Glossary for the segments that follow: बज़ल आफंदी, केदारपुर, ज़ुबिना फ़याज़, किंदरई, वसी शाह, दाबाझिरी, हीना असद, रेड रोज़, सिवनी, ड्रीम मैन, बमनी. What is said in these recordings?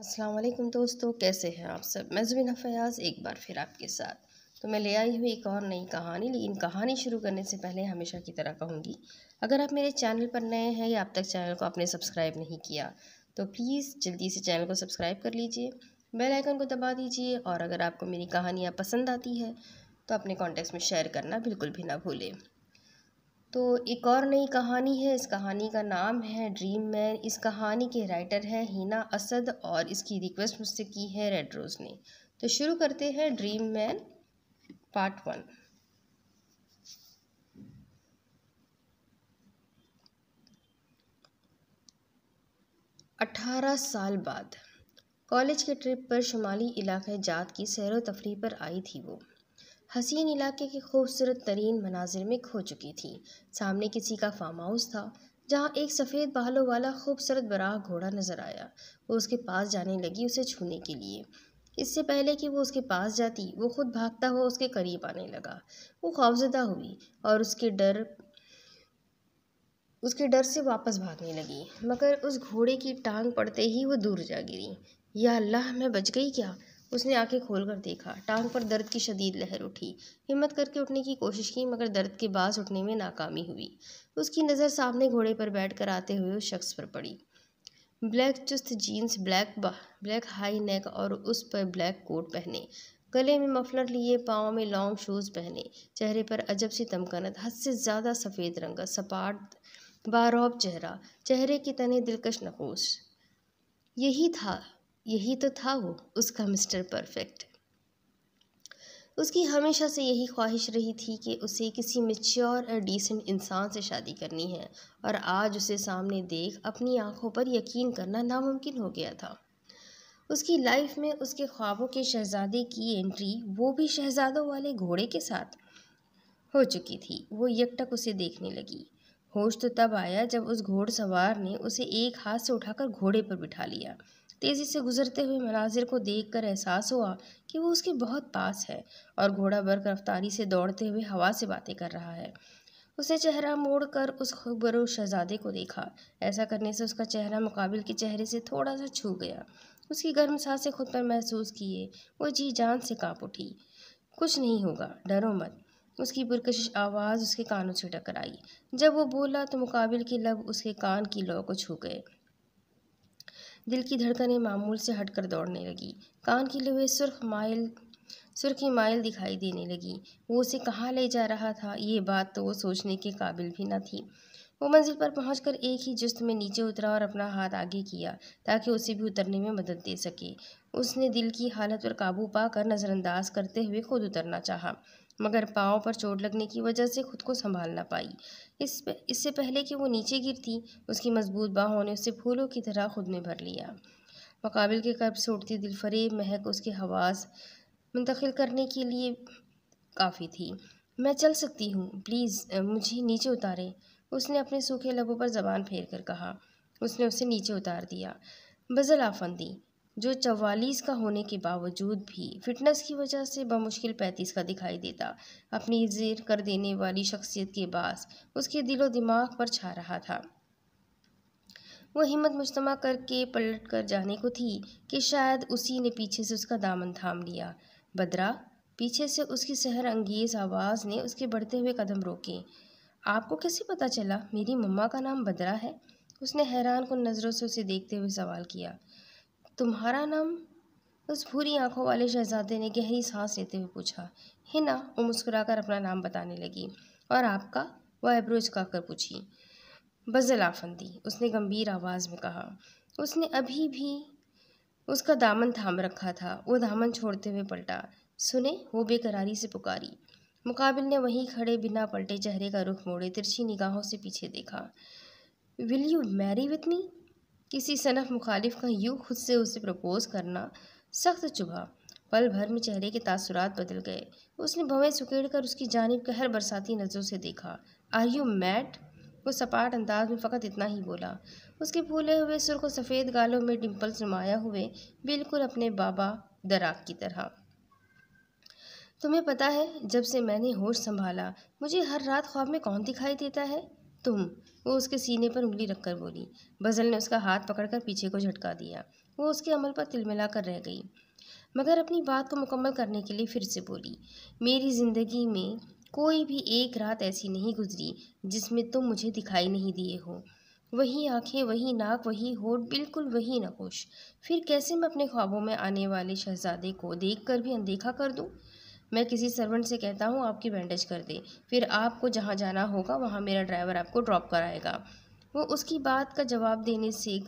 अस्सलाम वालेकुम दोस्तों, कैसे हैं आप सब। मैं ज़ुबिना फ़याज़ एक बार फिर आपके साथ। तो मैं ले आई हूँ एक और नई कहानी, लेकिन कहानी शुरू करने से पहले हमेशा की तरह कहूँगी, अगर आप मेरे चैनल पर नए हैं या अब तक चैनल को आपने सब्सक्राइब नहीं किया तो प्लीज़ जल्दी से चैनल को सब्सक्राइब कर लीजिए, बेल आइकन को दबा दीजिए और अगर आपको मेरी कहानियाँ पसंद आती है तो अपने कॉन्टेक्ट्स में शेयर करना बिल्कुल भी ना भूलें। तो एक और नई कहानी है, इस कहानी का नाम है ड्रीम मैन। इस कहानी के राइटर हैं हीना असद और इसकी रिक्वेस्ट मुझसे की है रेड रोज़ ने। तो शुरू करते हैं ड्रीम मैन पार्ट 1। "18 साल बाद कॉलेज के ट्रिप पर शुमाली इलाके जात की सैरो तफरी पर आई थी। वो हसीन इलाके के खूबसूरत तरीन मनाजिर में खो चुकी थी। सामने किसी का फार्म हाउस था जहाँ एक सफ़ेद बालों वाला खूबसूरत बराह घोड़ा नजर आया। वो उसके पास जाने लगी उसे छूने के लिए। इससे पहले कि वो उसके पास जाती, वो खुद भागता हुआ उसके करीब आने लगा। वो खौफजदा हुई और उसके डर से वापस भागने लगी, मगर उस घोड़े की टांग पड़ते ही वो दूर जा गिरी। या अल्लाह, मैं बच गई क्या। उसने आंखें खोलकर देखा। टांग पर दर्द की शदीद लहर उठी। हिम्मत करके उठने की कोशिश की, मगर दर्द के बास उठने में नाकामी हुई। उसकी नज़र सामने घोड़े पर बैठकर आते हुए उस शख्स पर पड़ी। ब्लैक चुस्त जीन्स, ब्लैक हाई नेक और उस पर ब्लैक कोट पहने, गले में मफलर लिए, पाँव में लॉन्ग शूज़ पहने। चेहरे पर अजब सी तमकनत, हद से ज़्यादा सफ़ेद रंग, सपाट बारौब चेहरा, चेहरे की तने दिलकश नकोश। यही तो था वो, उसका मिस्टर परफेक्ट। उसकी हमेशा से यही ख्वाहिश रही थी कि उसे किसी मैच्योर और डिसेंट इंसान से शादी करनी है, और आज उसे सामने देख अपनी आंखों पर यकीन करना नामुमकिन हो गया था। उसकी लाइफ में उसके ख्वाबों के शहजादे की एंट्री, वो भी शहजादों वाले घोड़े के साथ, हो चुकी थी। वो यकटक उसे देखने लगी। होश तो तब आया जब उस घोड़सवार ने उसे एक हाथ से उठाकर घोड़े पर बिठा लिया। तेज़ी से गुजरते हुए मनाजिर को देखकर एहसास हुआ कि वो उसके बहुत पास है और घोड़ा बर्क रफ्तारी से दौड़ते हुए हवा से बातें कर रहा है। उसने चेहरा मोड़कर उस खूबरो शहजादे को देखा। ऐसा करने से उसका चेहरा मुकाबिल के चेहरे से थोड़ा सा छू गया। उसकी गर्म सांसें खुद पर महसूस किए। वो जी जान से काँप उठी। कुछ नहीं होगा, डरो मत, उसकी पुरकशिश आवाज़ उसके कानों से टकराई। जब वो बोला तो मुकाबिल के लब उसके कान की लौ को छू गए। दिल की धड़कनें मामूल से हटकर दौड़ने लगी। कान की लवे सुर्खी माइल दिखाई देने लगी। वो उसे कहाँ ले जा रहा था, ये बात तो वो सोचने के काबिल भी ना थी। वो मंजिल पर पहुंचकर एक ही जुस्त में नीचे उतरा और अपना हाथ आगे किया ताकि उसे भी उतरने में मदद दे सके। उसने दिल की हालत पर काबू पाकर नज़रअंदाज करते हुए खुद उतरना चाहा, मगर पाँव पर चोट लगने की वजह से खुद को संभाल ना पाई। इससे पहले कि वो नीचे गिरती, उसकी मजबूत बाहों ने उसे फूलों की तरह खुद में भर लिया। मुकाबिल के कर्ब से उठती दिलफरेब महक उसके हवास मुंतकिल करने के लिए काफ़ी थी। मैं चल सकती हूँ, प्लीज़ मुझे नीचे उतारें, उसने अपने सूखे लबों पर ज़बान फेर कर कहा। उसने उसे नीचे उतार दिया। बज़ल आफंदी, जो 44 का होने के बावजूद भी फिटनेस की वजह से बमुश्किल 35 का दिखाई देता, अपनी ज़ेर कर देने वाली शख्सियत के बास उसके दिलो दिमाग पर छा रहा था। वो हिम्मत मुजतमा करके पलट कर जाने को थी कि शायद उसी ने पीछे से उसका दामन थाम लिया। बदरा, पीछे से उसकी सहर अंगेज़ आवाज़ ने उसके बढ़ते हुए कदम रोके। आपको कैसे पता चला मेरी मम्मा का नाम बदरा है, उसने हैरान कुन नज़रों से उसे देखते हुए सवाल किया। तुम्हारा नाम, उस भूरी आंखों वाले शहजादे ने गहरी सांस लेते हुए पूछा। हीना, वो मुस्कुराकर अपना नाम बताने लगी। और आपका, वह आईब्रो झुकाकर पूछी। बज़ल आफंदी, उसने गंभीर आवाज़ में कहा। उसने अभी भी उसका दामन थाम रखा था। वो दामन छोड़ते हुए पलटा। सुने, वो बेकरारी से पुकारी। मुकाबिल ने वहीं खड़े बिना पलटे चेहरे का रुख मोड़े तिरछी निगाहों से पीछे देखा। Will you marry with me, किसी सनफ मुखालिफ का यूँ खुद से उसे प्रपोज़ करना सख्त चुभा। पल भर में चेहरे के तासुरात बदल गए। उसने भवें सुकेड़ कर उसकी जानिब कहर बरसाती नज़रों से देखा। आर यू मैड, वो सपाट अंदाज में फ़कत इतना ही बोला। उसके फूले हुए सुर्ख और सफ़ेद गालों में डिम्पल्स नुमाया हुए, बिल्कुल अपने बाबा दराक की तरह। तुम्हें पता है, जब से मैंने होश संभाला मुझे हर रात ख्वाब में कौन दिखाई देता है, तुम, वो उसके सीने पर उंगली रखकर बोली। बज़ल ने उसका हाथ पकड़कर पीछे को झटका दिया। वो उसके अमल पर तिलमिला कर रह गई, मगर अपनी बात को मुकम्मल करने के लिए फिर से बोली। मेरी ज़िंदगी में कोई भी एक रात ऐसी नहीं गुजरी जिसमें तुम मुझे दिखाई नहीं दिए हो। वही आँखें, वही नाक, वही होठ, बिल्कुल वही नकोश। फिर कैसे मैं अपने ख्वाबों में आने वाले शहज़ादे को देखकर भी अनदेखा कर दूं? मैं किसी सर्वेंट से कहता हूं आपकी बैंडेज कर दे, फिर आपको जहां जाना होगा वहां मेरा ड्राइवर आपको ड्रॉप कराएगा। वो उसकी बात का जवाब देने से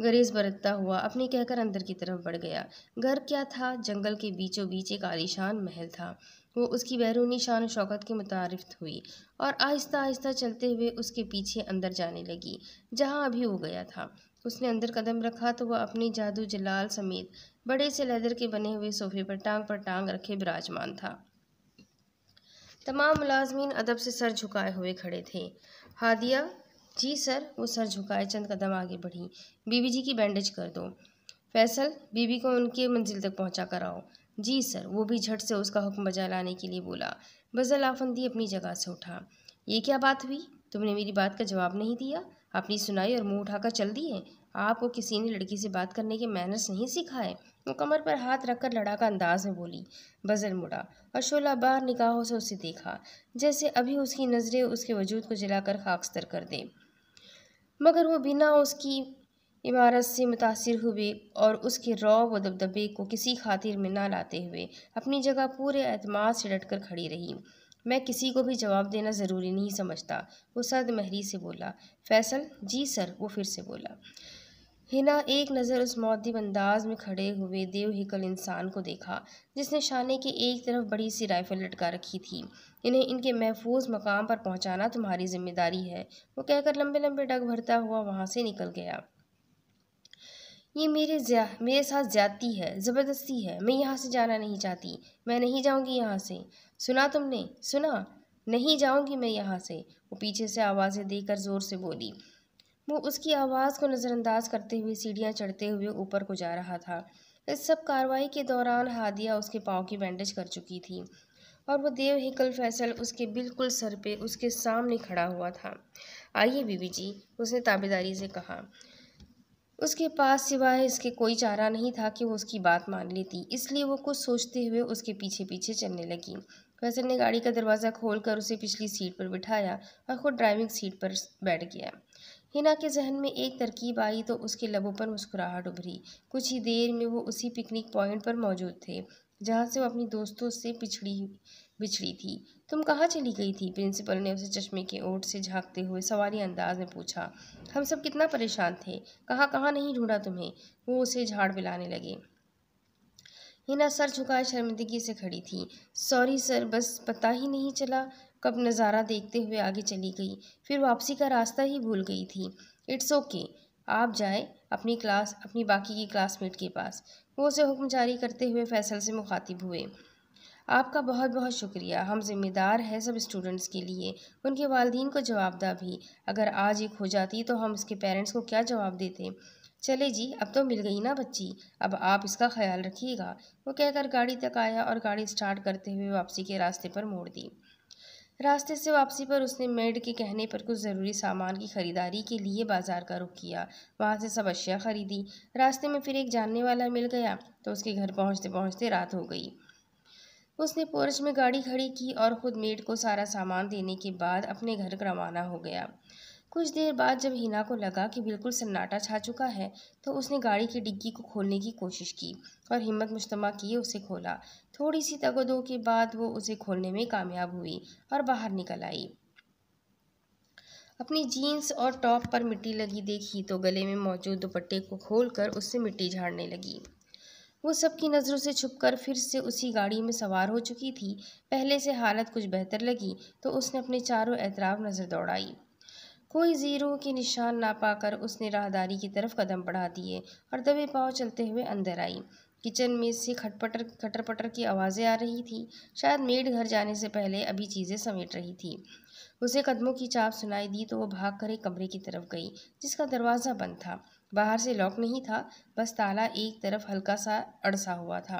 गरेज बरतता हुआ अपने कहकर अंदर की तरफ बढ़ गया। घर क्या था, जंगल के बीचों बीच एक आलीशान महल था। वो उसकी बैरूनी शान शौकत के मुतारिफ हुई और आहिस्ता आहिस्ता चलते हुए उसके पीछे अंदर जाने लगी, जहां अभी हो गया था। उसने अंदर कदम रखा तो वह अपने जादू जलाल समेत बड़े से लेदर के बने हुए सोफे पर टांग रखे विराजमान था। तमाम मुलाजमीन अदब से सर झुकाए हुए खड़े थे। हादिया जी सर, वो सर झुकाए चंद कदम आगे बढ़ी। बीबी जी की बैंडेज कर दो। फैसल, बीबी को उनकी मंजिल तक पहुंचा कराओ। जी सर, वो भी झट से उसका हुक्म बजा लाने के लिए बोला। बज़ल आफंदी अपनी जगह से उठा। ये क्या बात हुई, तुमने मेरी बात का जवाब नहीं दिया, अपनी सुनाई और मुंह उठाकर चल दिए। आपको किसी ने लड़की से बात करने के मैनर्स नहीं सिखाए। वो कमर पर हाथ रखकर लड़ाका अंदाज में बोली। बज़ल मुड़ा और शोला बार निगाहों से उसे देखा, जैसे अभी उसकी नज़रें उसके वजूद को जलाकर खाकस्तर कर दे। मगर वो बिना उसकी इमारत से मुतासिर हुए और उसके रौब व दबदबे को किसी खातिर में ना लाते हुए अपनी जगह पूरे एतमाद से डटकर खड़ी रही। मैं किसी को भी जवाब देना ज़रूरी नहीं समझता, वो सर्द महरी से बोला। फैसल, जी सर, वो फिर से बोला। हिना एक नज़र उस मौदिब अंदाज में खड़े हुए देवहिकल इंसान को देखा, जिसने शाने के एक तरफ बड़ी सी राइफ़ल लटका रखी थी। इन्हें इनके महफूज मकाम पर पहुंचाना तुम्हारी जिम्मेदारी है, वो कहकर लंबे लंबे डग भरता हुआ वहाँ से निकल गया। ये मेरे साथ ज़्यादती है, ज़बरदस्ती है। मैं यहाँ से जाना नहीं चाहती, मैं नहीं जाऊँगी यहाँ से। सुना तुमने, सुना? नहीं जाऊँगी मैं यहाँ से, वो पीछे से आवाज़ें देकर ज़ोर से बोली। वो उसकी आवाज़ को नज़रअंदाज करते हुए सीढ़ियाँ चढ़ते हुए ऊपर को जा रहा था। इस सब कार्रवाई के दौरान हादिया उसके पाँव की बैंडेज कर चुकी थी और वो देव हिकल फैसल उसके बिल्कुल सर पे उसके सामने खड़ा हुआ था। आइए बीबी जी, उसने ताबेदारी से कहा। उसके पास सिवाय इसके कोई चारा नहीं था कि वो उसकी बात मान लेती, इसलिए वो कुछ सोचते हुए उसके पीछे पीछे चलने लगी। फैसल ने गाड़ी का दरवाज़ा खोलकर उसे पिछली सीट पर बिठाया और खुद ड्राइविंग सीट पर बैठ गया। हिना के जहन में एक तरकीब आई तो उसके लबों पर मुस्कुराहट उभरी। कुछ ही देर में वो उसी पिकनिक पॉइंट पर मौजूद थे जहाँ से वो अपनी दोस्तों से बिछड़ी थी। तुम कहाँ चली गई थी, प्रिंसिपल ने उसे चश्मे के ओट से झांकते हुए सवालिया अंदाज में पूछा। हम सब कितना परेशान थे, कहाँ कहाँ नहीं ढूंढा तुम्हें, वो उसे झाड़ पिलाने लगे। हिना सर झुकाए शर्मिंदगी से खड़ी थी। सॉरी सर, बस पता ही नहीं चला कब नज़ारा देखते हुए आगे चली गई, फिर वापसी का रास्ता ही भूल गई थी। इट्स ओके, आप जाए अपनी बाकी की क्लासमेट के पास, वो उसे हुक्म जारी करते हुए फैसल से मुखातिब हुए। आपका बहुत बहुत शुक्रिया, हम जिम्मेदार हैं सब स्टूडेंट्स के लिए, उनके वालिदीन को जवाबदा भी। अगर आज ये खो जाती तो हम इसके पेरेंट्स को क्या जवाब देते। चले जी, अब तो मिल गई ना बच्ची, अब आप इसका ख्याल रखिएगा, वो कहकर गाड़ी तक आया और गाड़ी स्टार्ट करते हुए वापसी के रास्ते पर मोड़ दी। रास्ते से वापसी पर उसने मेड के कहने पर कुछ ज़रूरी सामान की ख़रीदारी के लिए बाज़ार का रुख किया। वहाँ से सब अशिया ख़रीदी। रास्ते में फिर एक जानने वाला मिल गया तो उसके घर पहुँचते पहुँचते रात हो गई। उसने पोर्च में गाड़ी खड़ी की और ख़ुद मेड को सारा सामान देने के बाद अपने घर रवाना हो गया। कुछ देर बाद जब हिना को लगा कि बिल्कुल सन्नाटा छा चुका है तो उसने गाड़ी की डिग्गी को खोलने की कोशिश की और हिम्मत मुज्तमा किए उसे खोला। थोड़ी सी तगदो के बाद वो उसे खोलने में कामयाब हुई और बाहर निकल आई। अपनी जीन्स और टॉप पर मिट्टी लगी देखी तो गले में मौजूद दुपट्टे को खोलकर उससे मिट्टी झाड़ने लगी। वो सबकी नज़रों से छुपकर फिर से उसी गाड़ी में सवार हो चुकी थी। पहले से हालत कुछ बेहतर लगी तो उसने अपने चारों एतराफ नज़र दौड़ाई। कोई जीरो के निशान ना पाकर उसने राहदारी की तरफ कदम बढ़ा दिए और दबे पाँव चलते हुए अंदर आई। किचन में से खटर पटर की आवाज़ें आ रही थी। शायद मेड घर जाने से पहले अभी चीज़ें समेट रही थी। उसे कदमों की चाप सुनाई दी तो वो भागकर एक कमरे की तरफ गई जिसका दरवाज़ा बंद था। बाहर से लॉक नहीं था, बस ताला एक तरफ हल्का सा अड़सा हुआ था।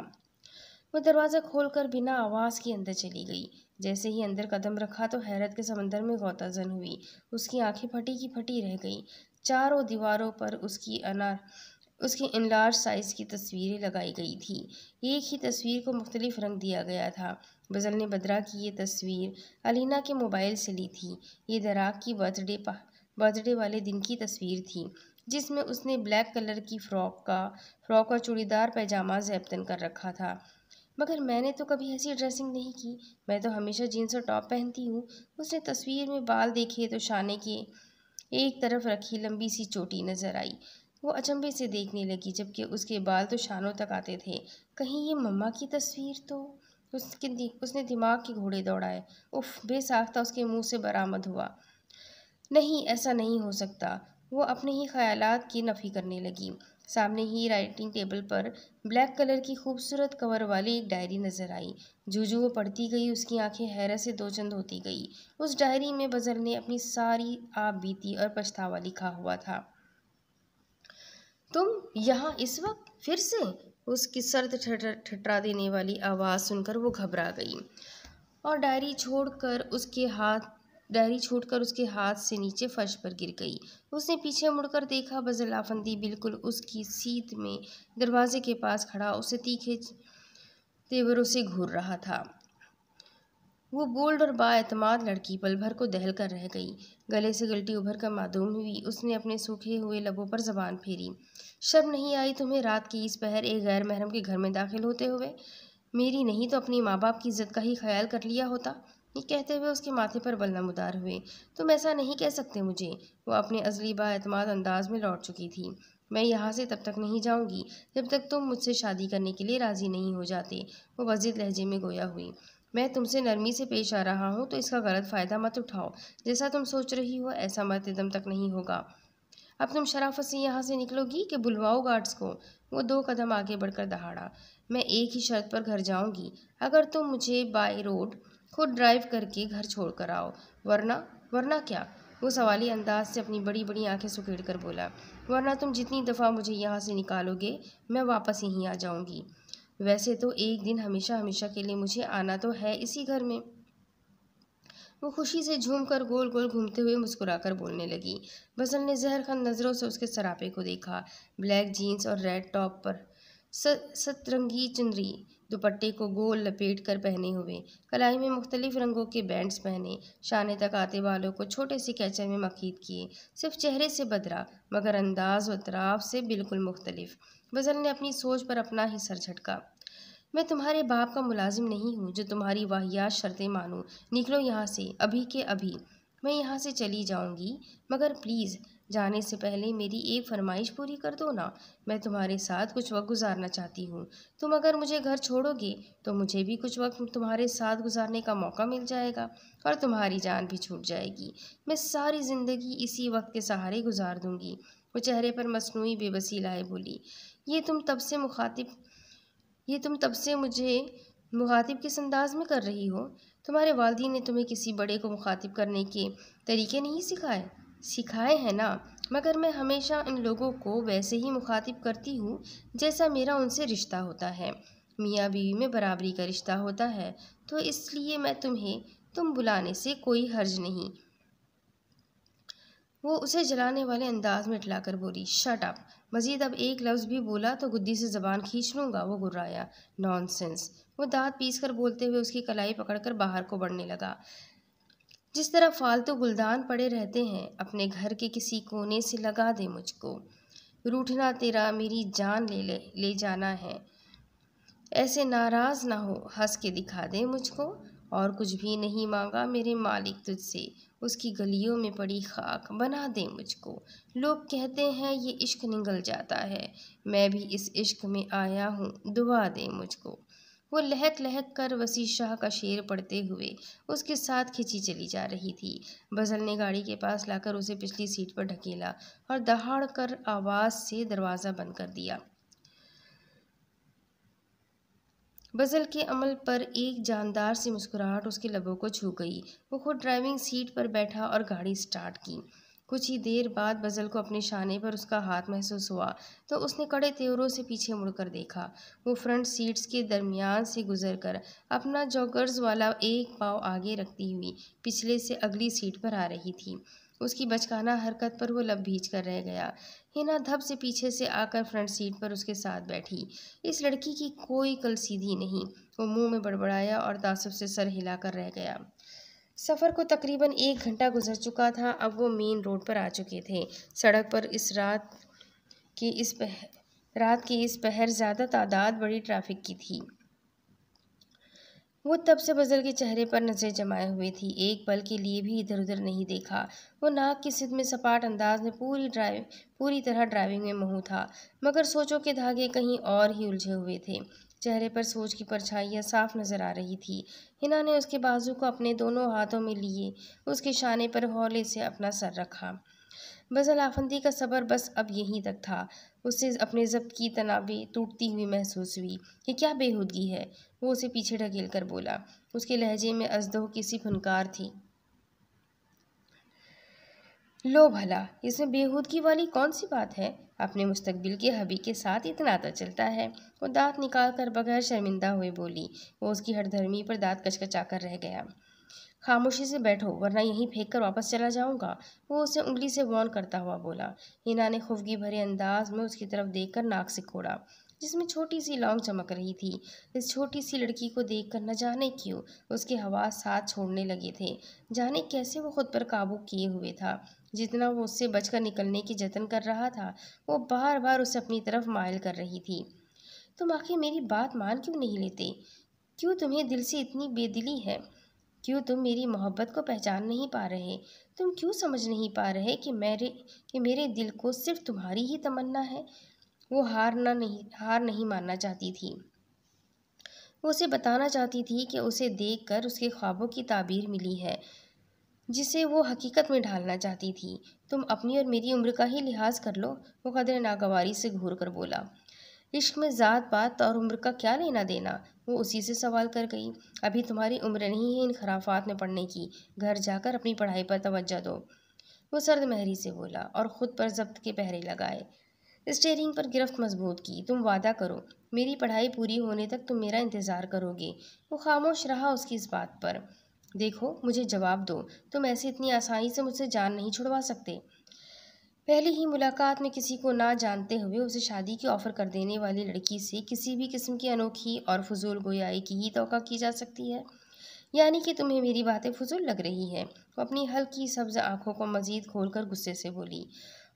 वो दरवाज़ा खोलकर बिना आवाज़ के अंदर चली गई। जैसे ही अंदर कदम रखा तो हैरत के समंदर में गौताजन हुई। उसकी आंखें फटी की फटी रह गई। चारों दीवारों पर उसकी उसकी इन लार्ज साइज़ की तस्वीरें लगाई गई थी। एक ही तस्वीर को मुख्तलिफ रंग दिया गया था। बज़ल ने बदरा की ये तस्वीर अलीना के मोबाइल से ली थी। ये दराक की बर्थडे वाले दिन की तस्वीर थी जिसमें उसने ब्लैक कलर की फ्रॉक और चूड़ीदार पैजामा ज़ैब्तन कर रखा था। मगर मैंने तो कभी ऐसी ड्रेसिंग नहीं की, मैं तो हमेशा जीन्स और टॉप पहनती हूँ। उसने तस्वीर में बाल देखे तो शाने के एक तरफ रखी लंबी सी चोटी नज़र आई। वो अचंभे से देखने लगी जबकि उसके बाल तो शानों तक आते थे। कहीं ये मम्मा की तस्वीर तो उसने दिमाग के घोड़े दौड़ाए। उफ, बेसाख्ता उसके मुंह से बरामद हुआ। नहीं, ऐसा नहीं हो सकता। वो अपने ही ख्यालात की नफ़ी करने लगी। सामने ही राइटिंग टेबल पर ब्लैक कलर की खूबसूरत कवर वाली एक डायरी नज़र आई। जो वो पढ़ती गई उसकी आंखें हैरत से दो चंद होती गई। उस डायरी में बज़ल ने अपनी सारी आप बीती और पछतावा लिखा हुआ था। तुम यहाँ इस वक्त फिर से? उसकी सर्द ठटरा देने वाली आवाज़ सुनकर वो घबरा गई और डायरी छोड़कर उसके हाथ से नीचे फर्श पर गिर गई। उसने पीछे मुड़कर देखा। बज़ल आफंदी बिल्कुल उसकी सीट में दरवाजे के पास खड़ा उसे तीखे तेवरों से घूर रहा था। वो बोल्ड और बाएतमाद लड़की पल भर को दहल कर रह गई। गले से गिल्टी उभर कर मालूम हुई। उसने अपने सूखे हुए लबों पर ज़बान फेरी। शर्म नहीं आई तुम्हें रात की इस पहर एक गैर महरम के घर में दाखिल होते हुए? मेरी नहीं तो अपनी माँ बाप की इज्जत का ही ख्याल कर लिया होता। ये कहते हुए उसके माथे पर बलनमुदार हुए। तुम ऐसा नहीं कह सकते मुझे। वो अपने अजली बाएतमाद अंदाज में लौट चुकी थी। मैं यहाँ से तब तक नहीं जाऊँगी जब तक तुम मुझसे शादी करने के लिए राज़ी नहीं हो जाते। वो वजीद लहजे में गोया हुई। मैं तुमसे नरमी से पेश आ रहा हूँ तो इसका गलत फ़ायदा मत उठाओ। जैसा तुम सोच रही हो ऐसा मरते दम तक नहीं होगा। अब तुम शराफत से यहाँ से निकलोगी कि बुलवाओ गार्ड्स को? वो दो कदम आगे बढ़कर दहाड़ा। मैं एक ही शर्त पर घर जाऊँगी, अगर तुम मुझे बाई रोड खुद ड्राइव करके घर छोड़ कर आओ। वरना क्या? वो सवाली अंदाज से अपनी बड़ी बड़ी आंखें सुकेड़ कर बोला। वरना तुम जितनी दफ़ा मुझे यहाँ से निकालोगे मैं वापस यहीं आ जाऊँगी। वैसे तो एक दिन हमेशा हमेशा के लिए मुझे आना तो है इसी घर में। वो खुशी से झूम कर गोल गोल घूमते हुए मुस्कुरा कर बोलने लगी। बज़ल ने जहरखंद नज़रों से उसके सरापे को देखा। ब्लैक जीन्स और रेड टॉप पर सतरंगी चुनरी दुपट्टे को गोल लपेट कर पहने हुए, कलाई में मुख्तलिफ रंगों के बैंड्स पहने, शाने तक आते बालों को छोटे से कैचर में मखीद किए। सिर्फ चेहरे से बदरा मगर अंदाज़ और तराव से बिल्कुल मुख्तलिफ। बज़ल ने अपनी सोच पर अपना ही सर झटका। मैं तुम्हारे बाप का मुलाजिम नहीं हूँ जो तुम्हारी वाहियात शर्तें मानूँ। निकलो यहाँ से, अभी के अभी। मैं यहाँ से चली जाऊँगी मगर प्लीज़ जाने से पहले मेरी एक फरमाइश पूरी कर दो ना। मैं तुम्हारे साथ कुछ वक्त गुजारना चाहती हूँ। तुम अगर मुझे घर छोड़ोगे तो मुझे भी कुछ वक्त तुम्हारे साथ गुजारने का मौका मिल जाएगा और तुम्हारी जान भी छूट जाएगी। मैं सारी ज़िंदगी इसी वक्त के सहारे गुजार दूँगी। वो चेहरे पर मसनूई बेबसी लाए बोली। ये तुम तब से मुझे मुखातिब किस अंदाज में कर रही हो? तुम्हारे वालिदैन ने तुम्हें किसी बड़े को मुखातिब करने के तरीके नहीं सिखाए हैं ना। मगर मैं हमेशा इन लोगों को वैसे ही मुखातिब करती हूँ जैसा मेरा उनसे रिश्ता होता है। मियाँ बीवी में बराबरी का रिश्ता होता है, तो इसलिए मैं तुम बुलाने से कोई हर्ज नहीं। वो उसे जलाने वाले अंदाज में इटलाकर बोली। Shut up. मजीद अब एक लफ्ज़ भी बोला तो गुद्दी से ज़बान खींच लूँगा, वो गुर्राया। नॉनसेंस। वो दाँत पीस कर बोलते हुए उसकी कलाई पकड़कर बाहर को बढ़ने लगा। जिस तरह फालतू गुलदान पड़े रहते हैं अपने घर के किसी कोने से लगा दे मुझको। रूठना तेरा मेरी जान ले जाना है। ऐसे नाराज़ ना हो, हंस के दिखा दे मुझको। और कुछ भी नहीं मांगा मेरे मालिक तुझसे, उसकी गलियों में पड़ी खाक बना दे मुझको। लोग कहते हैं ये इश्क निगल जाता है, मैं भी इस इश्क में आया हूँ, दुआ दे मुझको। वो लहक लहक कर वसी शाह का शेर पढ़ते हुए उसके साथ खिंची चली जा रही थी। बज़ल ने गाड़ी के पास लाकर उसे पिछली सीट पर ढकेला और दहाड़ कर आवाज़ से दरवाज़ा बंद कर दिया। बज़ल के अमल पर एक जानदार सी मुस्कुराहट उसके लबों को छू गई। वो खुद ड्राइविंग सीट पर बैठा और गाड़ी स्टार्ट की। कुछ ही देर बाद बज़ल को अपने शाने पर उसका हाथ महसूस हुआ तो उसने कड़े तेवरों से पीछे मुड़कर देखा। वो फ्रंट सीट्स के दरमियान से गुजरकर अपना जॉगर्स वाला एक पाँव आगे रखती हुई पिछले से अगली सीट पर आ रही थी। उसकी बचकाना हरकत पर वो लब भींच कर रह गया। हिना धब से पीछे से आकर फ्रंट सीट पर उसके साथ बैठी। इस लड़की की कोई कल सीधी नहीं। वो मुंह में बड़बड़ाया और तासुब से सर हिलाकर रह गया। सफ़र को तकरीबन 1 घंटा गुजर चुका था। अब वो मेन रोड पर आ चुके थे। सड़क पर रात के इस पहर ज़्यादा तादाद बड़ी ट्रैफिक की थी। वो तब से बज़ल के चेहरे पर नज़रें जमाए हुए थी। एक पल के लिए भी इधर उधर नहीं देखा। वो नाक की सिद में सपाट अंदाज में पूरी तरह ड्राइविंग में मगन था, मगर सोचों के धागे कहीं और ही उलझे हुए थे। चेहरे पर सोच की परछाइयाँ साफ नज़र आ रही थी। हिना ने उसके बाजू को अपने दोनों हाथों में लिए उसके शाने पर हौले से अपना सर रखा। बज़ल आफंदी का सब्र बस अब यहीं तक था। उससे अपने ज़ब्त की तनावे टूटती हुई महसूस हुई कि क्या बेहूदगी है। वो उसे पीछे ढकेल कर बोला। उसके लहजे में अजदोह की सी फुनकार थी। लो भला, इसमें बेहूदगी वाली कौन सी बात है? अपने मुस्तकबिल के हबी के साथ इतना तो चलता है। वो दाँत निकाल कर बगैर शर्मिंदा हुए बोली। वो उसकी हठधर्मी पर दाँत कचकचा कर रह गया। खामोशी से बैठो, वरना यहीं फेंक कर वापस चला जाऊंगा, वो उसे उंगली से वॉर्न करता हुआ बोला। हिना ने खुफगी भरे अंदाज में उसकी तरफ देखकर नाक से कोड़ा, जिसमें छोटी सी लौंग चमक रही थी। इस छोटी सी लड़की को देखकर न जाने क्यों उसके हवास साथ छोड़ने लगे थे। जाने कैसे वो खुद पर काबू किए हुए था। जितना वो उससे बचकर निकलने की जतन कर रहा था, वो बार बार उसे अपनी तरफ मायल कर रही थी। तुम आखिर मेरी बात मान क्यों नहीं लेते? क्यों तुम्हें दिल से इतनी बेदिली है? क्यों तुम मेरी मोहब्बत को पहचान नहीं पा रहे? तुम क्यों समझ नहीं पा रहे कि मेरे दिल को सिर्फ तुम्हारी ही तमन्ना है? वो हार नहीं मानना चाहती थी। वो उसे बताना चाहती थी कि उसे देखकर उसके ख्वाबों की ताबीर मिली है, जिसे वो हकीकत में ढालना चाहती थी। तुम अपनी और मेरी उम्र का ही लिहाज कर लो, वो कदर नागवारी से घूर कर बोला। इश्क में ज़ात पात और उम्र का क्या लेना देना? वो उसी से सवाल कर गई। अभी तुम्हारी उम्र नहीं है इन खराफात में पढ़ने की। घर जाकर अपनी पढ़ाई पर तवज्जो दो, वो सर्द महरी से बोला और ख़ुद पर जब्त के पहरे लगाए। स्टीयरिंग पर गिरफ्त मजबूत की। तुम वादा करो, मेरी पढ़ाई पूरी होने तक तुम मेरा इंतज़ार करोगे। वो खामोश रहा उसकी इस बात पर। देखो, मुझे जवाब दो, तुम ऐसे इतनी आसानी से मुझसे जान नहीं छुड़वा सकते। पहली ही मुलाकात में किसी को ना जानते हुए उसे शादी की ऑफ़र कर देने वाली लड़की से किसी भी किस्म की अनोखी और फजूल गोयाई की ही तवक्का की जा सकती है। यानी कि तुम्हें मेरी बातें फजूल लग रही हैं, वो अपनी हल्की सब्ज़ आँखों को मज़ीद खोलकर गुस्से से बोली।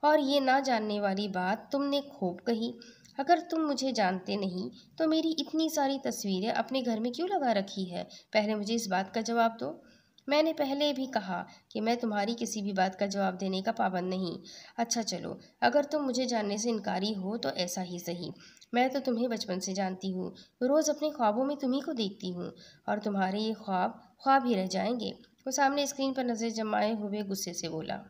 और ये ना जानने वाली बात तुमने खूब कही। अगर तुम मुझे जानते नहीं तो मेरी इतनी सारी तस्वीरें अपने घर में क्यों लगा रखी है? पहले मुझे इस बात का जवाब दो। मैंने पहले भी कहा कि मैं तुम्हारी किसी भी बात का जवाब देने का पाबंद नहीं। अच्छा चलो, अगर तुम मुझे जानने से इनकारी हो तो ऐसा ही सही। मैं तो तुम्हें बचपन से जानती हूँ। रोज़ अपने ख्वाबों में तुम्ही को देखती हूँ और तुम्हारे ये ख्वाब ही रह जाएंगे, वो सामने स्क्रीन पर नज़र जमाए हुए गुस्से से बोला।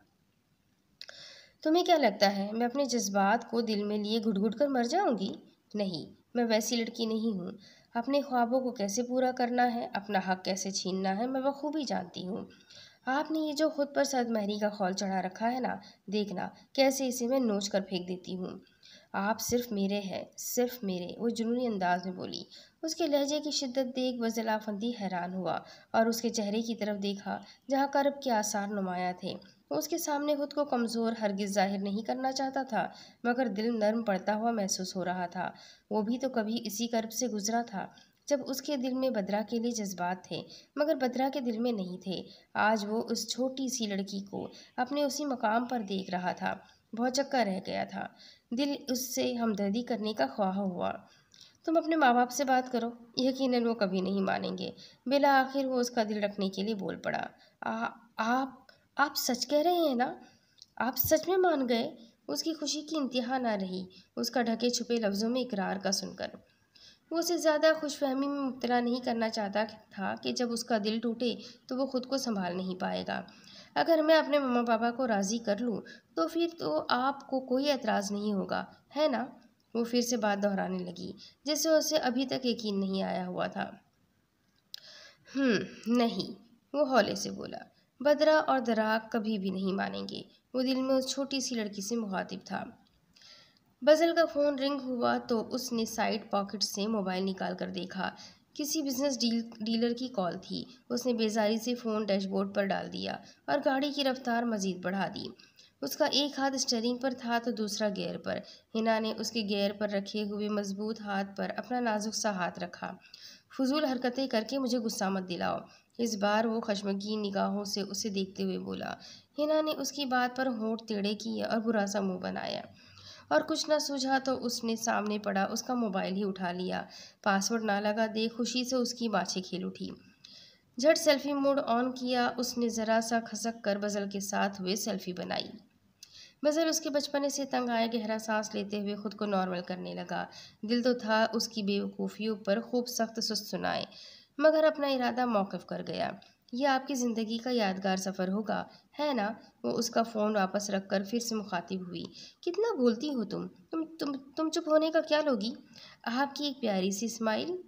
तुम्हें क्या लगता है मैं अपने जज्बात को दिल में लिए घुट-घुट कर मर जाऊँगी? नहीं, मैं वैसी लड़की नहीं हूँ। अपने ख्वाबों को कैसे पूरा करना है, अपना हक कैसे छीनना है, मैं बखूबी जानती हूँ। आपने ये जो खुद पर सदमहरी का खौल चढ़ा रखा है ना, देखना कैसे इसे मैं नोच कर फेंक देती हूँ। आप सिर्फ मेरे हैं, सिर्फ मेरे, वो जुनूनी अंदाज में बोली। उसके लहजे की शिद्दत देख बज़ल आफंदी हैरान हुआ और उसके चेहरे की तरफ देखा जहाँ कर्ब के आसार नुमाया थे। वो उसके सामने खुद को कमज़ोर हरगिज़ ज़ाहिर नहीं करना चाहता था, मगर दिल नरम पड़ता हुआ महसूस हो रहा था। वो भी तो कभी इसी कर्ब से गुजरा था, जब उसके दिल में बदरा के लिए जज्बात थे मगर बदरा के दिल में नहीं थे। आज वो उस छोटी सी लड़की को अपने उसी मकाम पर देख रहा था। भौचक्का रह गया था। दिल उससे हमदर्दी करने का ख्वाह हुआ। तुम अपने माँ बाप से बात करो, यकीनन वो कभी नहीं मानेंगे। बिला आखिर वो उसका दिल रखने के लिए बोल पड़ा। आप सच कह रहे हैं ना? आप सच में मान गए? उसकी खुशी की इंतहा ना रही उसका ढके छुपे लफ्ज़ों में इकरार का सुनकर। वो उसे ज़्यादा खुशफहमी में मुब्तला नहीं करना चाहता था कि जब उसका दिल टूटे तो वो खुद को संभाल नहीं पाएगा। अगर मैं अपने मम्मा पापा को राज़ी कर लूँ तो फिर तो आपको कोई एतराज़ नहीं होगा, है ना? वो फिर से बात दोहराने लगी, जैसे उसे अभी तक यकीन नहीं आया हुआ था। नहीं, वो हौले से बोला। बदरा और दराग कभी भी नहीं मानेंगे। वो दिल में उस छोटी सी लड़की से मुखातिब था। बज़ल का फ़ोन रिंग हुआ तो उसने साइड पॉकेट से मोबाइल निकाल कर देखा। किसी बिजनेस डीलर की कॉल थी। उसने बेजारी से फ़ोन डैशबोर्ड पर डाल दिया और गाड़ी की रफ्तार मज़ीद बढ़ा दी। उसका एक हाथ स्टीयरिंग पर था तो दूसरा गियर पर। हिना ने उसके गियर पर रखे हुए मजबूत हाथ पर अपना नाजुक सा हाथ रखा। फजूल हरकतें करके मुझे गुस्सा मत दिलाओ। इस बार वो खशमगीन निगाहों से उसे देखते हुए बोला। हिना ने उसकी बात पर होंठ टेढ़े किए और बुरा सा मुंह बनाया और कुछ ना सूझा तो उसने सामने पड़ा उसका मोबाइल ही उठा लिया। पासवर्ड ना लगा देख खुशी से उसकी बाछे खेल उठी। झट सेल्फ़ी मोड ऑन किया उसने। ज़रा सा खसक कर बज़ल के साथ हुए सेल्फ़ी बनाई। बज़ल उसके बचपने से तंग आए गहरा सांस लेते हुए ख़ुद को नॉर्मल करने लगा। दिल तो था उसकी बेवकूफ़ियों पर खूब सख्त सुस्त सुनाए, मगर अपना इरादा मौक़िफ़ कर गया। यह आपकी ज़िंदगी का यादगार सफ़र होगा, है ना? वो उसका फ़ोन वापस रखकर फिर से मुखातिब हुई। कितना बोलती हो तुम चुप होने का क्या लोगी? आपकी एक प्यारी सी स्माइल।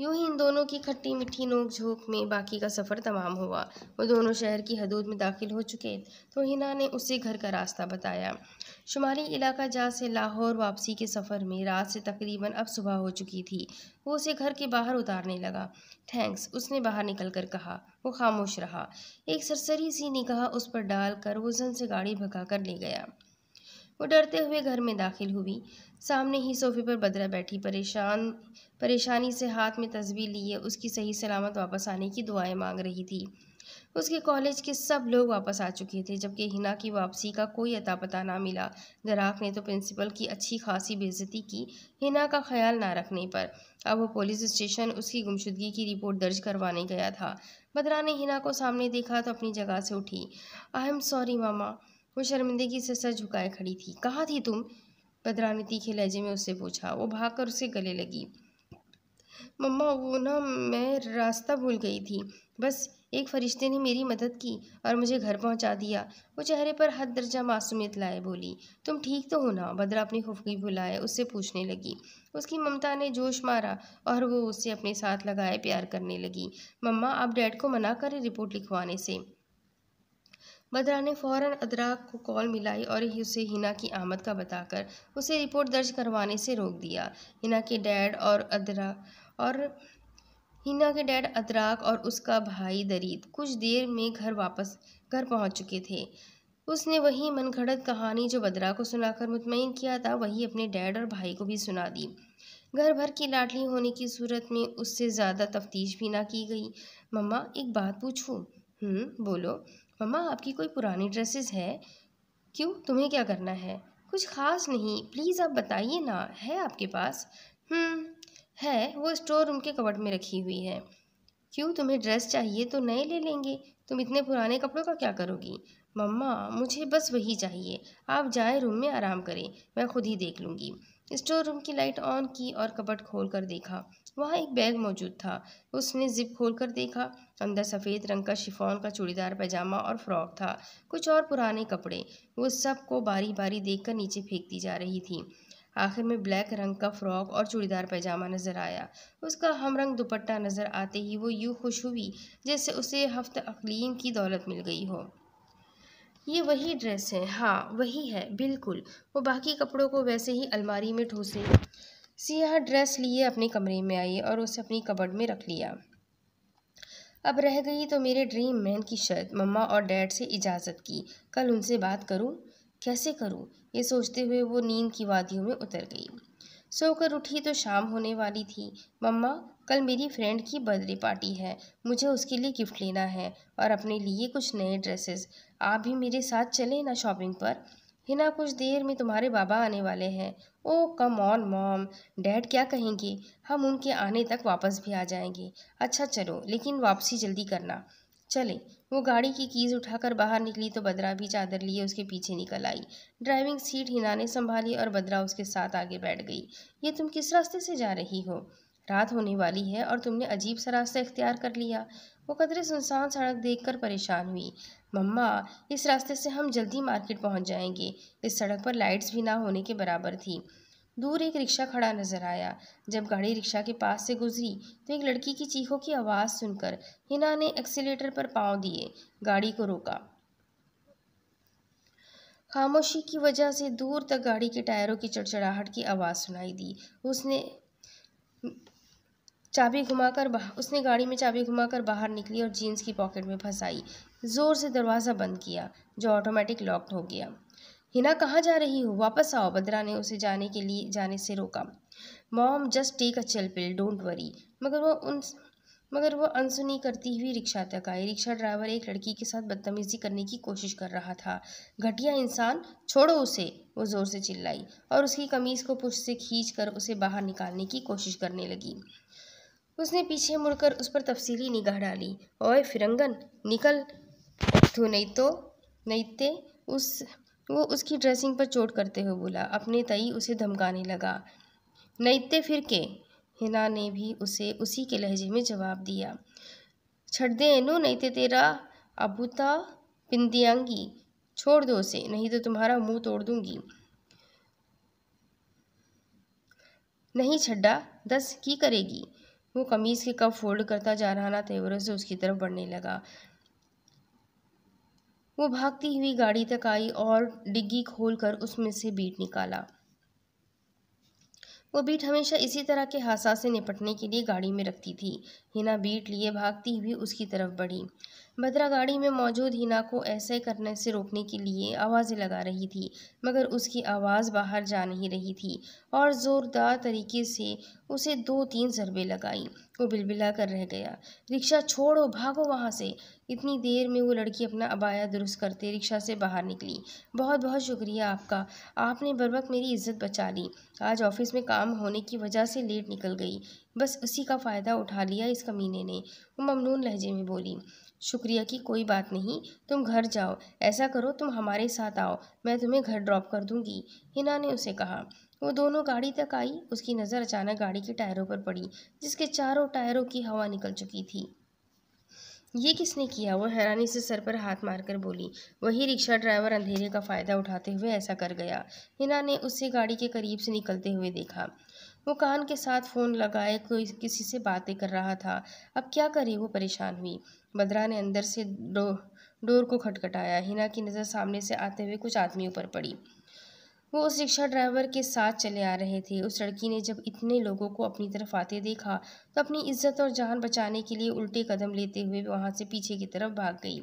यूं ही इन दोनों की खट्टी मिट्टी नोक झोंक में बाकी का सफ़र तमाम हुआ। वो दोनों शहर की हदूद में दाखिल हो चुके तो हिना ने उसे घर का रास्ता बताया। शुमाली इलाका जा से लाहौर वापसी के सफ़र में रात से तकरीबन अब सुबह हो चुकी थी। वो उसे घर के बाहर उतारने लगा। थैंक्स, उसने बाहर निकल कर कहा। वो खामोश रहा। एक सरसरी सी निगाह उस पर डाल कर वो जन से गाड़ी भगा कर ले गया। वो डरते हुए घर में दाखिल हुई। सामने ही सोफे पर बदरा बैठी परेशानी से हाथ में तस्बीह लिए उसकी सही सलामत वापस आने की दुआएं मांग रही थी। उसके कॉलेज के सब लोग वापस आ चुके थे, जबकि हिना की वापसी का कोई अता पता ना मिला। दराख ने तो प्रिंसिपल की अच्छी खासी बेइज्जती की हिना का ख्याल ना रखने पर। अब वो पुलिस स्टेशन उसकी गुमशुदगी की रिपोर्ट दर्ज करवाने गया था। बदरा ने हिना को सामने देखा तो अपनी जगह से उठी। आई एम सॉरी मामा, वो शर्मिंदगी से सर झुकाए खड़ी थी। कहाँ थी तुम? बदरा ने तीखे लहजे में उससे पूछा। वो भागकर उसके गले लगी। मम्मा, वो ना मैं रास्ता भूल गई थी। बस एक फरिश्ते ने मेरी मदद की और मुझे घर पहुंचा दिया। वो चेहरे पर हद दर्जा मासूमियत लाए बोली। तुम ठीक तो हो ना? बदरा अपनी खुफगी भुलाए उससे पूछने लगी। उसकी ममता ने जोश मारा और वो उससे अपने साथ लगाए प्यार करने लगी। मम्मा, आप डैड को मना करें रिपोर्ट लिखवाने से। बदरा ने फ़ौरन अदराक को कॉल मिलाई और उसे हिना की आमद का बताकर उसे रिपोर्ट दर्ज करवाने से रोक दिया। हिना के डैड अदराक और उसका भाई दरीद कुछ देर में घर पहुंच चुके थे। उसने वही मनगढ़ंत कहानी जो बदरा को सुनाकर मुतमईन किया था वही अपने डैड और भाई को भी सुना दी। घर भर की लाडली होने की सूरत में उससे ज़्यादा तफ्तीश भी ना की गई। मम्मा, एक बात पूछूँ? बोलो। मम्मा, आपकी कोई पुरानी ड्रेसेस है? क्यों, तुम्हें क्या करना है? कुछ ख़ास नहीं, प्लीज़ आप बताइए ना। है आपके पास? है, वो स्टोर रूम के कबर्ड में रखी हुई है। क्यों, तुम्हें ड्रेस चाहिए तो नए ले लेंगे, तुम इतने पुराने कपड़ों का क्या करोगी? मम्मा, मुझे बस वही चाहिए। आप जाए रूम में आराम करें, मैं खुद ही देख लूँगी। स्टोर रूम की लाइट ऑन की और कबर्ड खोल कर देखा। वहाँ एक बैग मौजूद था। उसने जिप खोल कर देखा। अंदर सफ़ेद रंग का शिफॉन का चूड़ीदार पैजामा और फ्रॉक था, कुछ और पुराने कपड़े। वो सब को बारी बारी देखकर नीचे फेंकती जा रही थी। आखिर में ब्लैक रंग का फ्रॉक और चूड़ीदार पैजामा नज़र आया। उसका हमरंग दुपट्टा नज़र आते ही वो यूँ खुश हुई जैसे उसे हफ्त अकलीम की दौलत मिल गई हो। ये वही ड्रेस है? हाँ, वही है, बिल्कुल। वो बाकी कपड़ों को वैसे ही अलमारी में ठूसे सियाह ड्रेस लिए अपने कमरे में आई और उसे अपनी कबर्ड में रख लिया। अब रह गई तो मेरे ड्रीम मैन की शर्त। मम्मा और डैड से इजाज़त की। कल उनसे बात करूं? कैसे करूं? ये सोचते हुए वो नींद की वादियों में उतर गई। सोकर उठी तो शाम होने वाली थी। मम्मा, कल मेरी फ्रेंड की बर्थडे पार्टी है, मुझे उसके लिए गिफ्ट लेना है और अपने लिए कुछ नए ड्रेसेस। आप भी मेरे साथ चलें ना शॉपिंग पर? हिना, कुछ देर में तुम्हारे बाबा आने वाले हैं। Oh come on mom, dad क्या कहेंगे? हम उनके आने तक वापस भी आ जाएंगे। अच्छा चलो, लेकिन वापसी जल्दी करना। चले। वो गाड़ी की कीज़ उठाकर बाहर निकली तो बदरा भी चादर लिए उसके पीछे निकल आई। ड्राइविंग सीट हिना ने संभाली और बदरा उसके साथ आगे बैठ गई। ये तुम किस रास्ते से जा रही हो? रात होने वाली है और तुमने अजीब सा रास्ता इख्तियार कर लिया। वो कदरे सुनसान सड़क देखकर परेशान हुई। मम्मा, इस रास्ते से हम जल्दी मार्केट पहुंच जाएंगे। इस सड़क पर लाइट्स भी ना होने के बराबर थी। दूर एक रिक्शा खड़ा नजर आया। जब गाड़ी रिक्शा के पास से गुजरी तो एक लड़की की चीखों की आवाज़ सुनकर हिना ने एक्सीलेटर पर पांव दिए, गाड़ी को रोका। खामोशी की वजह से दूर तक गाड़ी के टायरों की चड़चड़ाहट की आवाज़ सुनाई दी। उसने चाबी घुमाकर उसने गाड़ी में चाबी घुमाकर बाहर निकली और जीन्स की पॉकेट में फंसाई। ज़ोर से दरवाज़ा बंद किया जो ऑटोमेटिक लॉक हो गया। हिना, कहाँ जा रही हो? वापस आओ। बदरा ने उसे जाने से रोका। Mom, just take a chill pill, don't worry. मगर वो अनसुनी करती हुई रिक्शा तक आई। रिक्शा ड्राइवर एक लड़की के साथ बदतमीजी करने की कोशिश कर रहा था। घटिया इंसान, छोड़ो उसे, वो ज़ोर से चिल्लाई और उसकी कमीज़ को पुश से खींच कर उसे बाहर निकालने की कोशिश करने लगी। उसने पीछे मुड़कर उस पर तफसीली निगाह डाली। ओए फिरंगन, निकल तू, नहीं तो वो उसकी ड्रेसिंग पर चोट करते हुए बोला। अपने तई उसे धमकाने लगा। नैते फिर के, हिना ने भी उसे उसी के लहजे में जवाब दिया। छड़ दे एनू, नहीं तो तेरा अबूता पिंदियांगी। छोड़ दो उसे, नहीं तो तुम्हारा मुंह तोड़ दूंगी। नहीं छड्डा, दस की करेगी। वो कमीज़ के कफ फोल्ड करता जारहाना तेवरों से उसकी तरफ बढ़ने लगा। वो भागती हुई गाड़ी तक आई और डिग्गी खोलकर उसमें से बीट निकाला। वो बीट हमेशा इसी तरह के हादसा से निपटने के लिए गाड़ी में रखती थी। हिना बीट लिए भागती हुई उसकी तरफ बढ़ी। बदरा गाड़ी में मौजूद हिना को ऐसे करने से रोकने के लिए आवाज़ें लगा रही थी, मगर उसकी आवाज़ बाहर जा नहीं रही थी और ज़ोरदार तरीके से उसे 2-3 ज़रबें लगाई। वो बिलबिला कर रह गया। रिक्शा छोड़ो, भागो वहाँ से। इतनी देर में वो लड़की अपना अबाया दुरुस्त करते रिक्शा से बाहर निकली। बहुत बहुत शुक्रिया आपका, आपने बरवक्त मेरी इज्जत बचा ली। आज ऑफिस में काम होने की वजह से लेट निकल गई, बस उसी का फ़ायदा उठा लिया इस कमीने ने। वो ममनून लहजे में बोली। शुक्रिया की कोई बात नहीं, तुम घर जाओ। ऐसा करो, तुम हमारे साथ आओ, मैं तुम्हें घर ड्रॉप कर दूँगी, हिना ने उसे कहा। वो दोनों गाड़ी तक आई। उसकी नज़र अचानक गाड़ी के टायरों पर पड़ी, जिसके चारों टायरों की हवा निकल चुकी थी। ये किसने किया? वो हैरानी से सर पर हाथ मारकर बोली। वही रिक्शा ड्राइवर अंधेरे का फ़ायदा उठाते हुए ऐसा कर गया। हिना ने उससे गाड़ी के करीब से निकलते हुए देखा। वो कान के साथ फ़ोन लगाए कोई किसी से बातें कर रहा था। अब क्या करे, वो परेशान हुई। बदरा ने अंदर से डोर को खटखटाया। हिना की नज़र सामने से आते हुए कुछ आदमियों पर पड़ी। वो उस रिक्शा ड्राइवर के साथ चले आ रहे थे। उस लड़की ने जब इतने लोगों को अपनी तरफ आते देखा तो अपनी इज्जत और जान बचाने के लिए उल्टे कदम लेते हुए वहाँ से पीछे की तरफ भाग गई।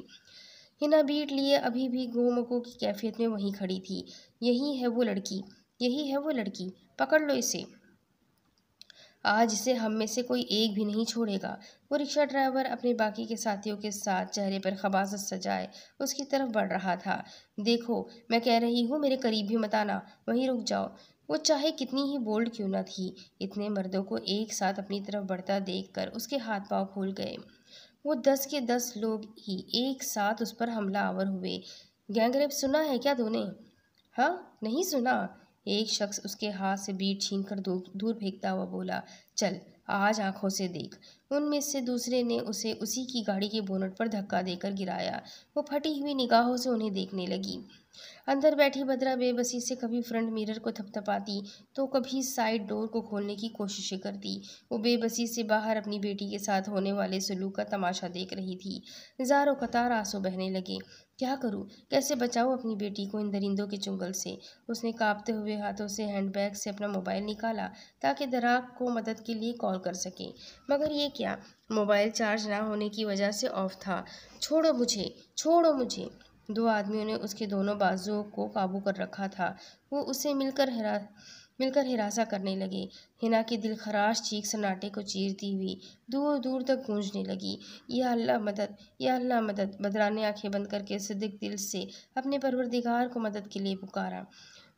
हिना बीट लिए अभी भी गोमुखों की कैफियत में वहीं खड़ी थी। यही है वो लड़की, पकड़ लो इसे, आज इसे हम में से कोई एक भी नहीं छोड़ेगा। वो रिक्शा ड्राइवर अपने बाकी के साथियों के साथ चेहरे पर खबासत सजाए उसकी तरफ बढ़ रहा था। देखो, मैं कह रही हूँ, मेरे करीब भी मत आना, वहीं रुक जाओ। वो चाहे कितनी ही बोल्ड क्यों ना थी, इतने मर्दों को एक साथ अपनी तरफ बढ़ता देखकर उसके हाथ पाँव फूल गए। वो 10 के 10 लोग ही एक साथ उस पर हमला आवर हुए। गैंगरेप सुना है क्या तूने? हाँ, नहीं सुना। एक शख्स उसके हाथ से बीट छीनकर दूर फेंकता हुआ बोला। चल, आज आंखों से देख। उनमें से दूसरे ने उसे उसी की गाड़ी के बोनट पर धक्का देकर गिराया। वो फटी हुई निगाहों से उन्हें देखने लगी। अंदर बैठी बदरा बेबसी से कभी फ्रंट मिरर को थपथपाती तो कभी साइड डोर को खोलने की कोशिशें करती। वो बेबसी से बाहर अपनी बेटी के साथ होने वाले सुलूक का तमाशा देख रही थी। हज़ारों कतार आंसू बहने लगे। क्या करूं, कैसे बचाऊं अपनी बेटी को इन दरिंदों के चुंगल से? उसने कांपते हुए हाथों से हैंडबैग से अपना मोबाइल निकाला ताकि दराक को मदद के लिए कॉल कर सके, मगर ये क्या, मोबाइल चार्ज ना होने की वजह से ऑफ था। छोड़ो मुझे। 2 आदमियों ने उसके दोनों बाजुओं को काबू कर रखा था। वो उसे मिलकर हिरासा करने लगे। हिना की दिलखराश चीख सन्नाटे को चीरती हुई दूर दूर तक गूंजने लगी। या अल्लाह मदद, या अल्लाह मदद। बदरा ने आँखें बंद करके सिद्दिक दिल से अपने परवरदिगार को मदद के लिए पुकारा।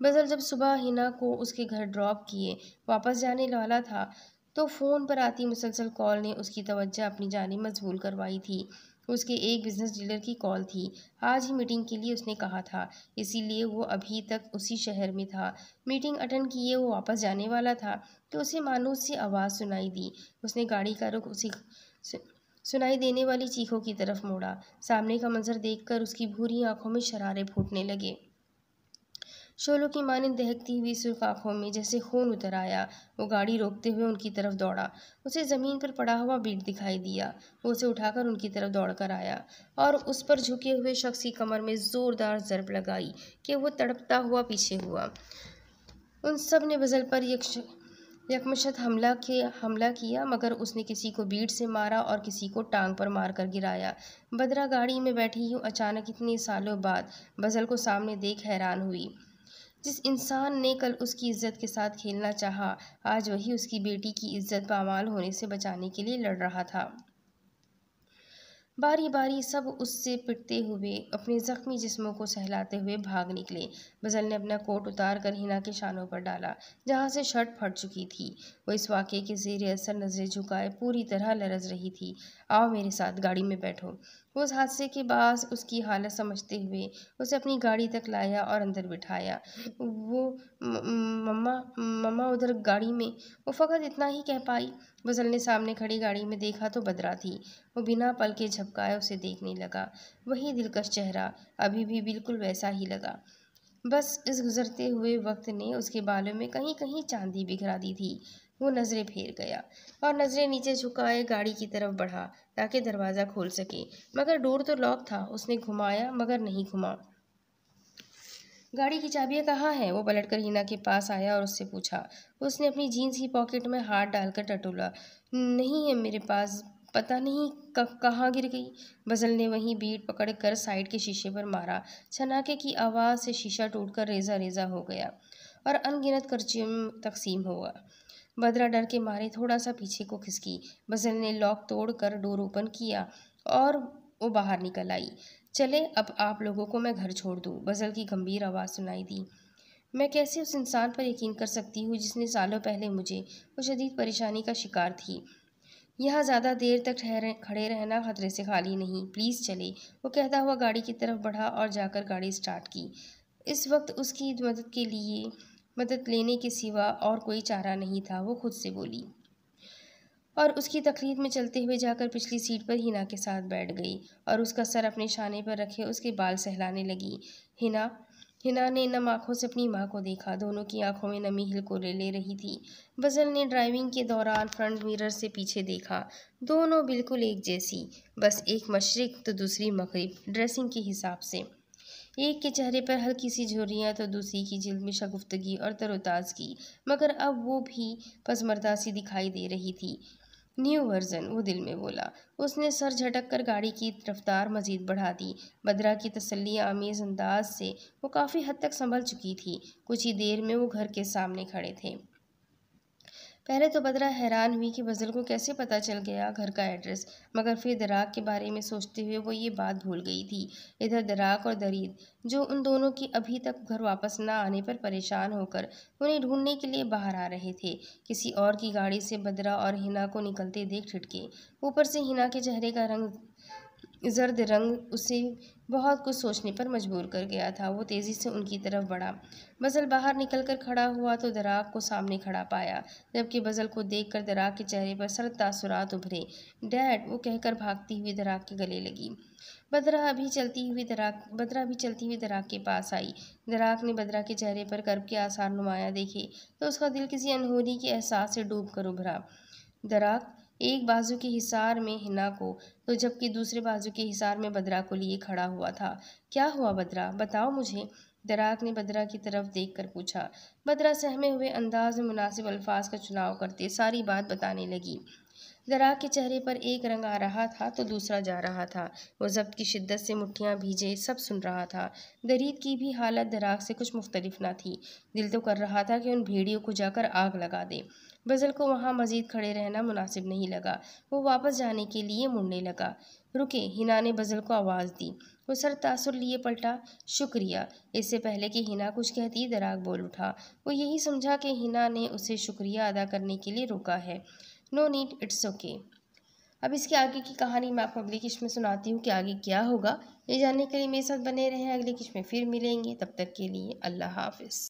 बज़ल जब सुबह हिना को उसके घर ड्रॉप किए वापस जाने वाला था तो फ़ोन पर आती मुसलसल कॉल ने उसकी तवज्जो अपनी जानिब मशगूल करवाई थी। उसके एक बिज़नेस डीलर की कॉल थी। आज ही मीटिंग के लिए उसने कहा था, इसीलिए वो अभी तक उसी शहर में था। मीटिंग अटेंड किए वो वापस जाने वाला था कि उसे मानूस सी आवाज़ सुनाई दी। उसने गाड़ी का रुख उसी सुनाई देने वाली चीखों की तरफ मोड़ा। सामने का मंजर देखकर उसकी भूरी आंखों में शरारे फूटने लगे। शोलों की मानिंद दहकती हुई सुर्ख आँखों में जैसे खून उतर आया। वो गाड़ी रोकते हुए उनकी तरफ दौड़ा। उसे ज़मीन पर पड़ा हुआ बीट दिखाई दिया। वो उसे उठाकर उनकी तरफ दौड़ कर आया और उस पर झुके हुए शख्स की कमर में ज़ोरदार ज़रब लगाई कि वो तड़पता हुआ पीछे हुआ। उन सब ने बज़ल पर यकमशत हमला किया मगर उसने किसी को बीट से मारा और किसी को टांग पर मारकर गिराया। बदरा गाड़ी में बैठी हूँ, अचानक इतने सालों बाद बज़ल को सामने देख हैरान हुई। जिस इंसान ने कल उसकी इज़्ज़त के साथ खेलना चाहा, आज वही उसकी बेटी की इज़्ज़त पामाल होने से बचाने के लिए लड़ रहा था। बारी बारी सब उससे पिटते हुए अपने ज़ख्मी जिस्मों को सहलाते हुए भाग निकले। बज़ल ने अपना कोट उतार कर हिना के शानों पर डाला, जहाँ से शर्ट फट चुकी थी। वो इस वाक़े के ज़ेर असर नज़रें झुकाए पूरी तरह लरज़ रही थी। आओ मेरे साथ, गाड़ी में बैठो। वो उस हादसे के बाद उसकी हालत समझते हुए उसे अपनी गाड़ी तक लाया और अंदर बिठाया। वो मम्मा उधर गाड़ी में, वो फ़कत इतना ही कह पाई। बज़ल ने सामने खड़ी गाड़ी में देखा तो बदरा थी। वो बिना पल के झपकाए उसे देखने लगा। वही दिलकश चेहरा अभी भी बिल्कुल वैसा ही लगा, बस इस गुजरते हुए वक्त ने उसके बालों में कहीं कहीं चांदी बिखरा दी थी। वो नज़रें फेर गया और नज़रें नीचे झुकाए गाड़ी की तरफ बढ़ा ताकि दरवाज़ा खोल सके, मगर डोर तो लॉक था। उसने घुमाया मगर नहीं घुमा। गाड़ी की चाबियाँ कहाँ हैं? वो पलटकर हीना के पास आया और उससे पूछा। उसने अपनी जीन्स की पॉकेट में हाथ डालकर टटोला। नहीं है मेरे पास, पता नहीं कहाँ गिर गई। बज़ल ने वहीं बीट पकड़कर साइड के शीशे पर मारा। छनाके की आवाज़ से शीशा टूटकर रेजा रेजा हो गया और अनगिनत करचियों में तकसीम हुआ। बदरा डर के मारे थोड़ा सा पीछे को खिसकी। बज़ल ने लॉक तोड़कर डोर ओपन किया और वो बाहर निकल आई। चले, अब आप लोगों को मैं घर छोड़ दूँ, बज़ल की गंभीर आवाज़ सुनाई दी। मैं कैसे उस इंसान पर यकीन कर सकती हूँ जिसने सालों पहले मुझे, वो शदीद परेशानी का शिकार थी। यहाँ ज़्यादा देर तक खड़े रहना खतरे से खाली नहीं, प्लीज़ चले। वो कहता हुआ गाड़ी की तरफ बढ़ा और जाकर गाड़ी स्टार्ट की। इस वक्त उसकी मदद लेने के सिवा और कोई चारा नहीं था, वो खुद से बोली और उसकी तकलीफ में चलते हुए जाकर पिछली सीट पर हीना के साथ बैठ गई और उसका सर अपने शाने पर रखे उसके बाल सहलाने लगी। हीना ने नम आँखों से अपनी माँ को देखा। दोनों की आंखों में नमी हिलकोले ले रही थी। बज़ल ने ड्राइविंग के दौरान फ्रंट मिरर से पीछे देखा। दोनों बिल्कुल एक जैसी, बस एक मशरिक तो दूसरी मगरिब, ड्रेसिंग के हिसाब से। एक के चेहरे पर हल्की सी झुर्रियाँ तो दूसरी की जिल्द में शगुफ्तगी और तरोताजगी, मगर अब वो भी पसमर्दा सी दिखाई दे रही थी। न्यू वर्जन, वो दिल में बोला। उसने सर झटक कर गाड़ी की रफ्तार मजीद बढ़ा दी। बदरा की तसल्ली आमेज़ अंदाज से वो काफ़ी हद तक संभल चुकी थी। कुछ ही देर में वो घर के सामने खड़े थे। पहले तो बदरा हैरान हुई कि बज़ल को कैसे पता चल गया घर का एड्रेस, मगर फिर दराक के बारे में सोचते हुए वो ये बात भूल गई थी। इधर दराक और दरीद, जो उन दोनों की अभी तक घर वापस ना आने पर परेशान होकर उन्हें ढूंढने के लिए बाहर आ रहे थे, किसी और की गाड़ी से बदरा और हीना को निकलते देख ठिठके। ऊपर से हीना के चेहरे का जर्द रंग उसे बहुत कुछ सोचने पर मजबूर कर गया था। वो तेज़ी से उनकी तरफ बढ़ा। बज़ल बाहर निकलकर खड़ा हुआ तो दराक को सामने खड़ा पाया, जबकि बज़ल को देखकर दराक के चेहरे पर सर्द तासुरात उभरे। डैड, वो कहकर भागती हुई दराक के गले लगी। बदरा भी चलती हुई दराक के पास आई। दराक ने बदरा के चेहरे पर कर्ब के आसार नुमाया देखे तो उसका दिल किसी अनहोनी के एहसास से डूब कर उभरा। दराक एक बाजू के हिसार में हिना को तो जबकि दूसरे बाजू के हिसार में बदरा को लिए खड़ा हुआ था। क्या हुआ बदरा, बताओ मुझे, दराक ने बदरा की तरफ देखकर पूछा। बदरा सहमे हुए अंदाज में मुनासिब अल्फाज का चुनाव करते सारी बात बताने लगी। दराक के चेहरे पर एक रंग आ रहा था तो दूसरा जा रहा था। वो ज़ब्त की शिद्दत से मुठ्ठियाँ भीजे सब सुन रहा था। दरीद की भी हालत दराक से कुछ मुख्तलिफ ना थी। दिल तो कर रहा था कि उन भेड़ियों को जाकर आग लगा दे। बज़ल को वहाँ मज़ीद खड़े रहना मुनासिब नहीं लगा। वो वापस जाने के लिए मुड़ने लगा। रुके, हिना ने बज़ल को आवाज़ दी। वो सर तासुर लिए पलटा। शुक्रिया। इससे पहले कि हिना कुछ कहती, दराक बोल उठा। वो यही समझा कि हिना ने उसे शुक्रिया अदा करने के लिए रोका है। No need, it's okay. अब इसके आगे की कहानी मैं आपको अगली किश्त में सुनाती हूँ कि आगे क्या होगा। ये जानने के लिए मेरे साथ बने रहें। अगली किश्त में फिर मिलेंगे, तब तक के लिए अल्लाह हाफिज़।